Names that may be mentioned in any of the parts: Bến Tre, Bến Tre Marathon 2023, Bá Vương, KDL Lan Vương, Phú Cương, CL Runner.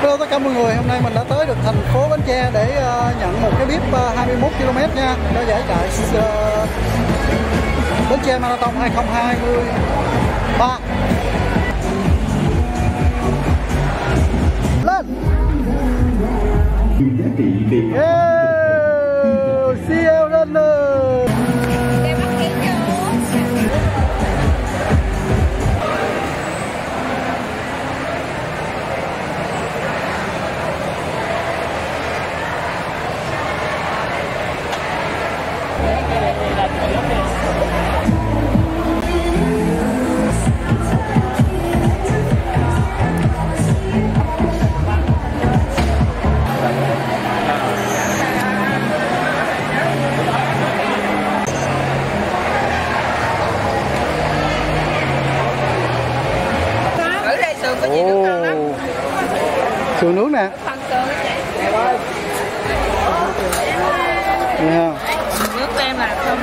Hello tất cả mọi người, hôm nay mình đã tới được thành phố Bến Tre để nhận một cái bib 21 km nha, cho giải chạy Bến Tre Marathon 2023. Lên! Yeah! CL Runner! Sườn nướng nè. Yeah. Nước của em là không.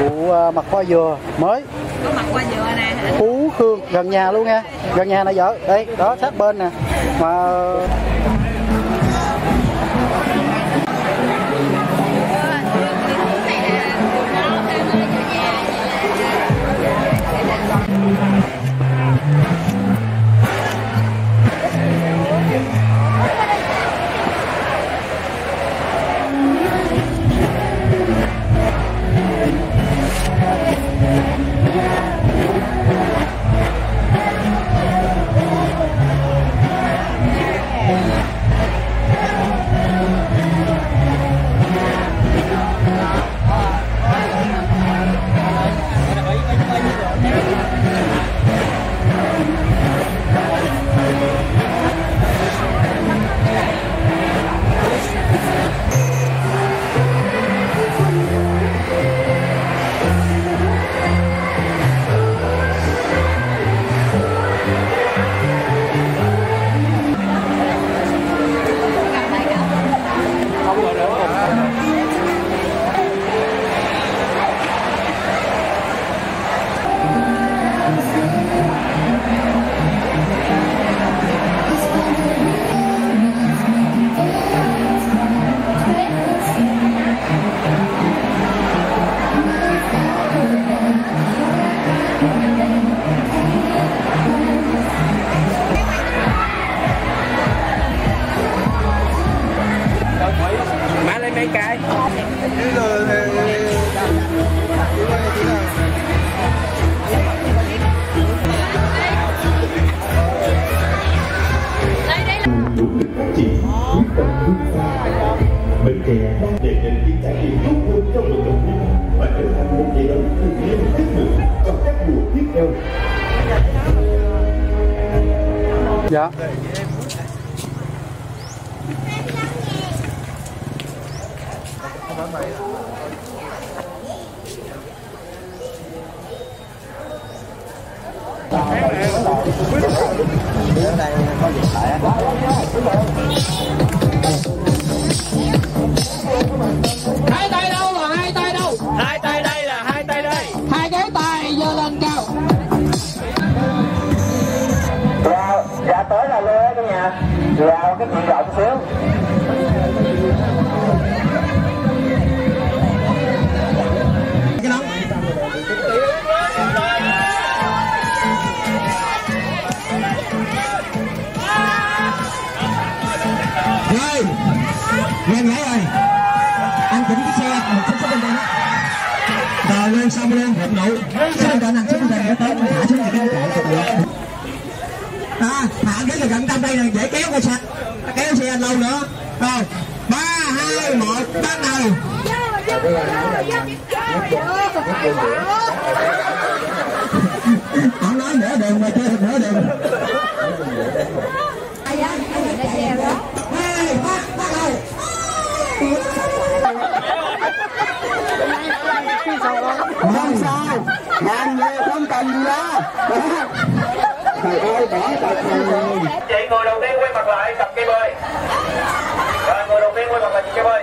Vụ mặt khoai dừa mới. Có mặt khoai dừa nè. Phú Cương gần nhà luôn nha. Gần nhà nãy giờ. Đây, đó sát bên nè. Mà dạ. Hai tay đâu là hai tay đâu? Hai tay đây là hai tay đây. Hai cái tay giơ lên cao. Dạ tới là lê cả nhà. Dạ cái miệng rộng xíu. Rồi, lên lấy rồi. Anh chỉnh cái xe, một chút xuống bên đây. Rồi lên xong lên, rộng đủ. Xong rồi anh xuống đây để tới, anh thả xuống này cái chạy. Thả cái này gần tâm đây này, dễ kéo cái xe. Kéo xe lâu nữa. Rồi, 3, 2, 1, bắt đầu. Ông nói nửa đường mà chơi nửa đường. Không sao, mang về không cần gì đó. Trời ơi, bỏ tập rồi. Chị ngồi đầu tiên quay mặt lại, tập cây bơi. Rồi, ngồi đầu tiên quay mặt lại, chị cây bơi.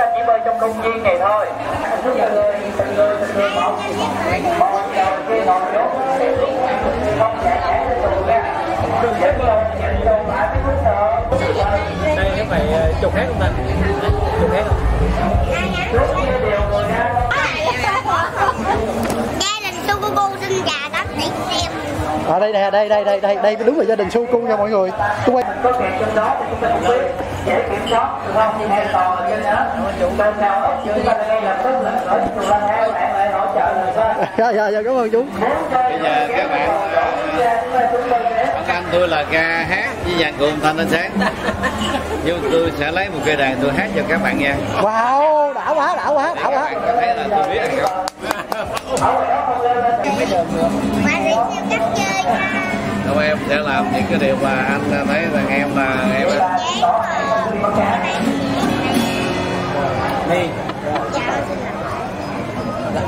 ta chỉ bơi trong công viên này thôi. Đây các bạn chụp hát không ta? Chụp hát ở đây nè, đây đúng là gia đình Su Cung nha mọi người. Tôi quay có chuyện trong đó thì chúng ta cũng biết dễ kiểm soát được không, nhưng hay còn là dân đó chúng ta sao ở chúng ta đây là rất là nổi chúng ta theo bạn lại hỗ trợ rồi đó. Dạ cảm ơn chú. Bây giờ các bạn bản thân tôi là ca hát với dàn cùng thanh ánh sáng, nhưng tôi sẽ lấy một cây đàn tôi hát cho các bạn nghe. Wow, đã quá. Các bạn thấy là tôi biết rồi không? Đâu em sẽ làm những cái điều mà anh thấy rằng em là em á.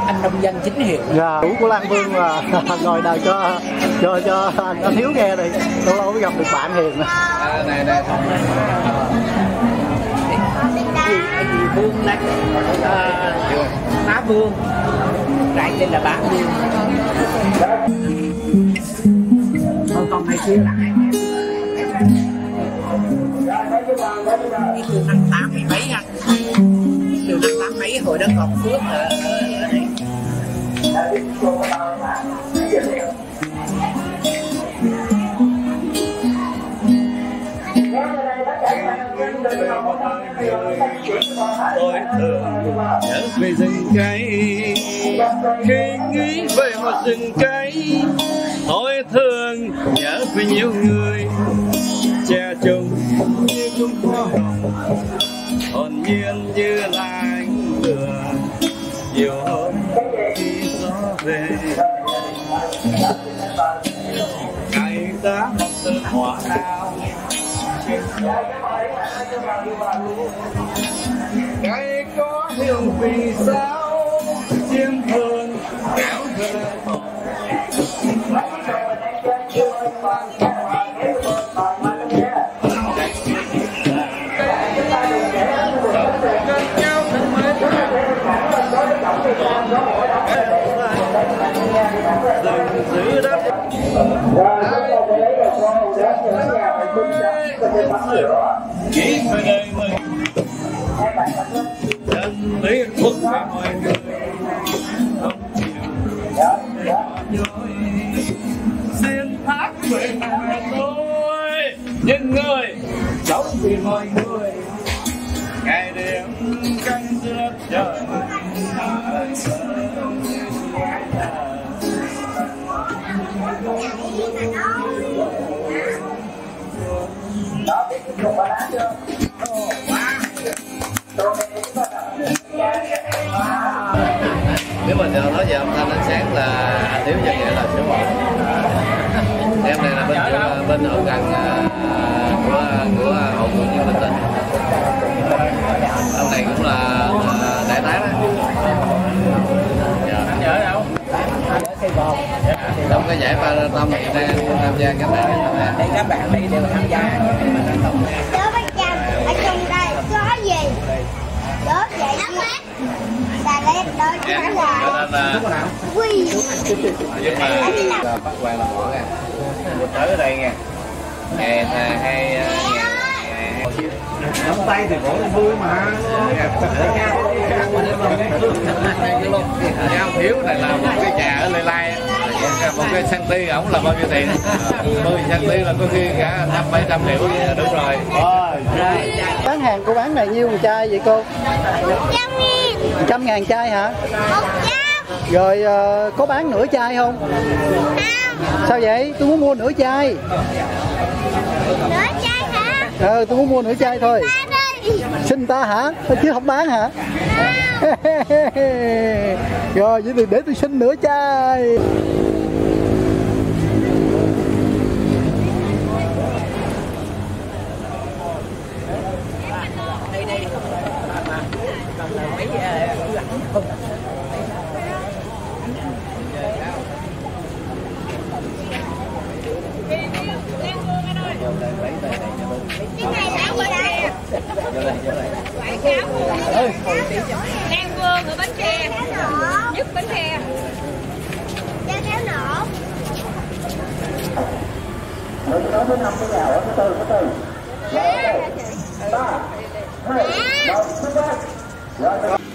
Anh nông dân chính hiệu. Dạ, chủ của Lan Vương là ngồi đời cho anh Hiếu nghe đi. Lâu lâu mới gặp được bạn hiền nè. Này. Vương này, Bá Vương, đại tên là Bá Vương. Thôi con phải chia lại. Từ năm 80 mấy anh, từ năm 80 mấy hồi đó còn Phước ở đây. Tôi thường nhớ về rừng cây, khi nghĩ về một rừng cây tôi thường nhớ về nhiều người che chung như chúng hoa hồng hồn nhiên như là anh vừa nhiều hơn khi gió về cây đã mọc từ hoa đào. Cây có hương vì sao chiêm hương kéo về bỏ giữ đất chỉ phải đời mình chân lý quốc và mọi người không chịu xin hát về tôi những người sống vì mọi người ngày đêm canh giữa trời đó biết không bà đã chưa? Nếu mà giờ nói về âm thanh ánh sáng là anh Hiếu chẳng nghĩa là số 1. Em này là bên hậu cần của hậu của nhân linh tinh. Ông này cũng là đại tá đó. Anh ở đâu? Trong cái giải marathon này đang tham gia các bạn đây, các bạn đi đều tham gia marathon. Đó bác Trang, ở trong đây có gì? Đó vậy đó. Xà lét đó chứ phải là quy. Nhưng mà bắt quay là bỏ nha. Tới đây nha. Nắm tay thì bỏ vui mà. Cái ông Hiếu này là một cái trà ở Lê Lai, một cái santi ổng là bao nhiêu tiền? 10 santi là có khi cả 500-700 triệu đúng rồi. Bán hàng cô bán này nhiêu một chai vậy cô? 100.000 chai hả? 100. Rồi có bán nửa chai không? Không. Sao vậy? Tôi muốn mua nửa chai. Nửa chai. Tôi muốn mua nửa chai thôi. Xin ta hả? Chứ không bán hả? Rồi vậy thì để tôi xin nửa chai. Cái này là gì đây? Quảng cáo. An Vương ở Bến Tre, giúp Bến Tre. Ra kéo nổ. Rồi,